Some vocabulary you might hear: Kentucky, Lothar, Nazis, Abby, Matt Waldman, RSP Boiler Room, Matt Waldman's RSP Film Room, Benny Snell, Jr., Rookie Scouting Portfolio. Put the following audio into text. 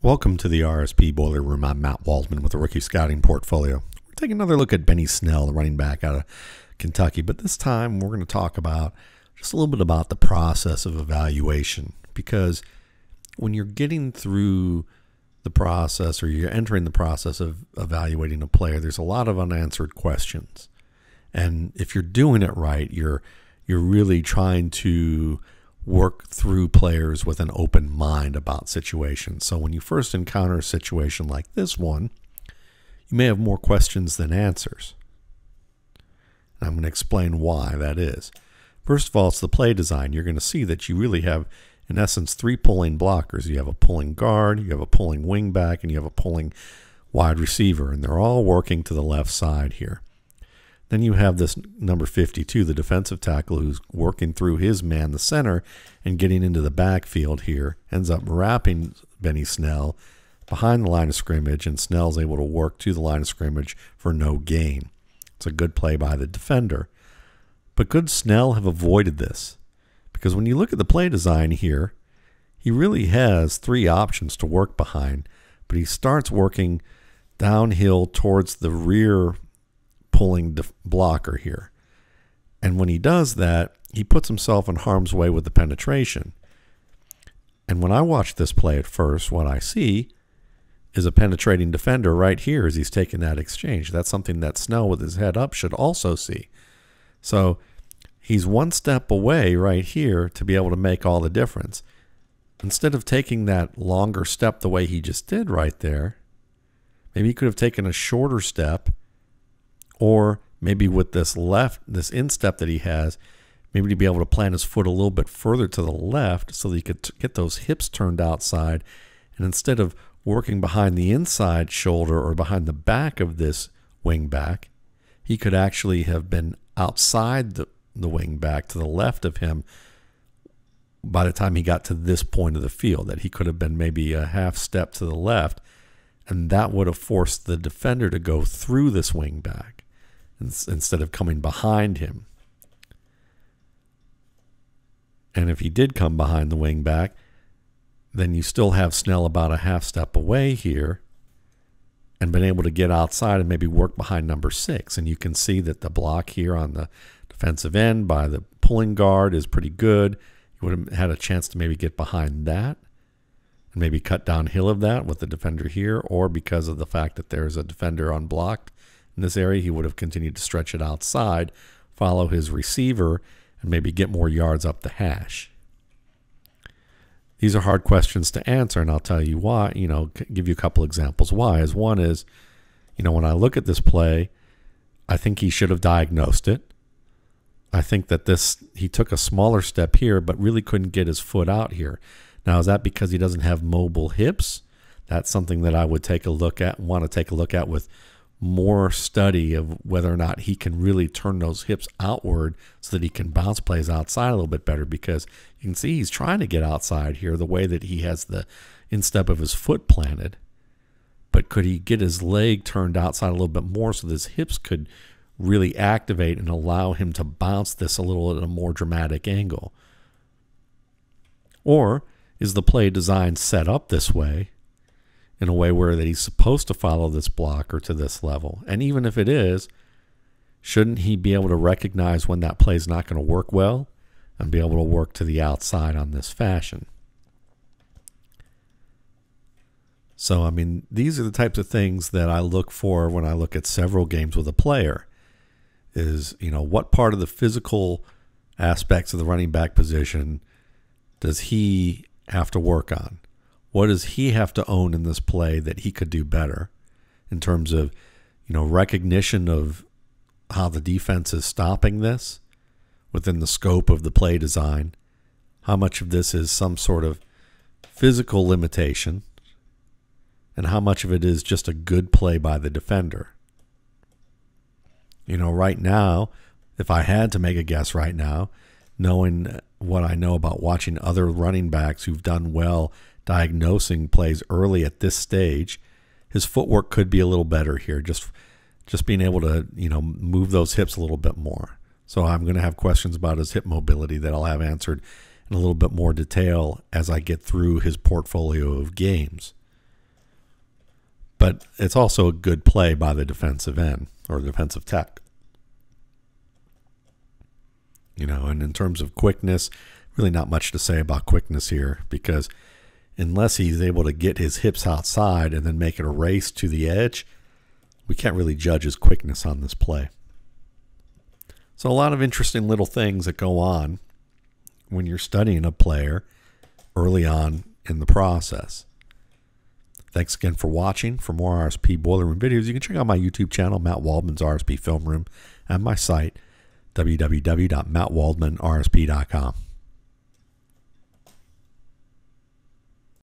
Welcome to the RSP Boiler Room. I'm Matt Waldman with the Rookie Scouting Portfolio. We're taking another look at Benny Snell, the running back out of Kentucky, but this time we're going to talk about just a little bit about the process of evaluation, because when you're getting through the process or you're entering the process of evaluating a player, there's a lot of unanswered questions. And if you're doing it right, you're really trying to work through players with an open mind about situations. So when you first encounter a situation like this one, you may have more questions than answers. And I'm going to explain why that is. First of all, it's the play design. You're going to see that you really have, in essence, three pulling blockers. You have a pulling guard, you have a pulling wing back, and you have a pulling wide receiver, and they're all working to the left side here. Then you have this number 52, the defensive tackle, who's working through his man, the center, and getting into the backfield here, ends up wrapping Benny Snell behind the line of scrimmage, and Snell's able to work to the line of scrimmage for no gain. It's a good play by the defender. But could Snell have avoided this? Because when you look at the play design here, he really has three options to work behind, but he starts working downhill towards the rear pulling the blocker here. And when he does that, he puts himself in harm's way with the penetration. And when I watch this play at first, what I see is a penetrating defender right here as he's taking that exchange. That's something that Snell with his head up should also see. So he's one step away right here to be able to make all the difference. Instead of taking that longer step the way he just did right there, maybe he could have taken a shorter step, or maybe with this instep that he has, maybe to be able to plant his foot a little bit further to the left so that he could get those hips turned outside. And instead of working behind the inside shoulder or behind the back of this wing back, he could actually have been outside the wing back to the left of him by the time he got to this point of the field, that he could have been maybe a half step to the left, and that would have forced the defender to go through this wing back instead of coming behind him. And if he did come behind the wing back, then you still have Snell about a half step away here and been able to get outside and maybe work behind number 6. And you can see that the block here on the defensive end by the pulling guard is pretty good. You would have had a chance to maybe get behind that and maybe cut downhill of that with the defender here, or because of the fact that there's a defender unblocked in this area, he would have continued to stretch it outside, follow his receiver, and maybe get more yards up the hash. These are hard questions to answer, and I'll tell you why, give you a couple examples why. As one is, when I look at this play, I think he should have diagnosed it. I think that he took a smaller step here, but really couldn't get his foot out here. Now, is that because he doesn't have mobile hips? That's something that I would take a look at, want to take a look at with more study of whether or not he can really turn those hips outward so that he can bounce plays outside a little bit better, because you can see he's trying to get outside here the way that he has the instep of his foot planted. But could he get his leg turned outside a little bit more so that his hips could really activate and allow him to bounce this a little at a more dramatic angle? Or is the play design set up this way, in a way where that he's supposed to follow this blocker to this level? And even if it is, shouldn't he be able to recognize when that play is not going to work well and be able to work to the outside on this fashion? So, these are the types of things that I look for when I look at several games with a player is, what part of the physical aspects of the running back position does he have to work on? What does he have to own in this play that he could do better in terms of, recognition of how the defense is stopping this within the scope of the play design? How much of this is some sort of physical limitation, and how much of it is just a good play by the defender? Right now, if I had to make a guess right now, knowing what I know about watching other running backs who've done well diagnosing plays early at this stage, his footwork could be a little better here, just being able to move those hips a little bit more. So I'm going to have questions about his hip mobility that I'll have answered in a little bit more detail as I get through his portfolio of games. but it's also a good play by the defensive end or defensive tech. You know, and in terms of quickness, really not much to say about quickness here, because unless he's able to get his hips outside and then make it a race to the edge, we can't really judge his quickness on this play. So a lot of interesting little things that go on when you're studying a player early on in the process. Thanks again for watching. For more RSP Boiler Room videos, you can check out my YouTube channel, Matt Waldman's RSP Film Room, and my site, www.mattwaldmanrsp.com.